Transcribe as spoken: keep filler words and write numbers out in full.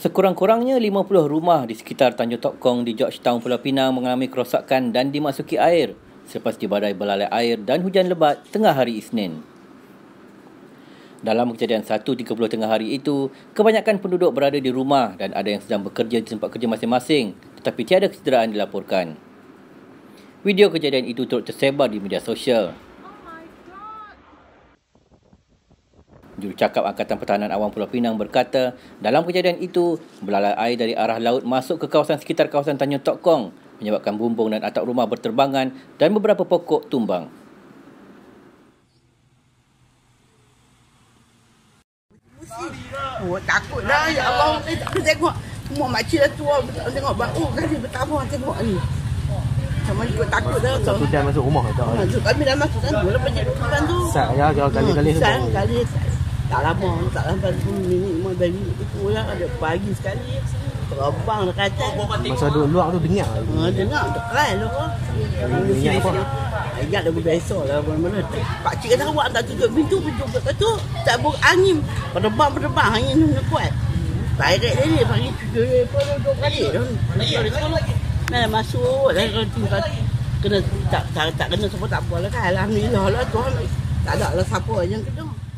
Sekurang-kurangnya lima puluh rumah di sekitar Tanjung Tokong di Georgetown, Pulau Pinang mengalami kerosakan dan dimasuki air selepas dibadai belalai air dan hujan lebat tengah hari Isnin. Dalam kejadian satu tiga puluh tengah hari itu, kebanyakan penduduk berada di rumah dan ada yang sedang bekerja di tempat kerja masing-masing, tetapi tiada kecederaan dilaporkan. Video kejadian itu turut tersebar di media sosial. Jurucakap Angkatan Pertahanan Awam Pulau Pinang berkata, dalam kejadian itu, belalai air dari arah laut masuk ke kawasan sekitar kawasan Tanjung Tokong, menyebabkan bumbung dan atap rumah berterbangan dan beberapa pokok tumbang. Oh, takut dah, ya Allah. Saya tak boleh tengok. Umur makcik dah tua, tak boleh tengok. Baru kali pertama tengok ni. Sama juga takut dah. Sudah masuk rumah tak? Masuk, kami dah masuk kan. Bila penyek depan tu. Sat ya, kali-kali. Sat, kali. Tak lama, tak sampai sepuluh minit. Umur bagi itu lah. Ada pagi sekali. Terobang dah kacang. Masa duduk luar tu dengar. Dengar, terkeran lah. Dengar apa? Ingat lagu biasa lah, mana-mana. Pakcik kata awak tak tutup pintu, pintu berkata, tak buat angin. Penerbang-penerbang, angin ni kuat. Baik dia, pagi tujuh, dua kali. Nah, masuk, kalau tinggal kena, tak kena, semua tak apa lah kan. Alhamdulillah lah, Tuhan tak ada lah siapa yang kena.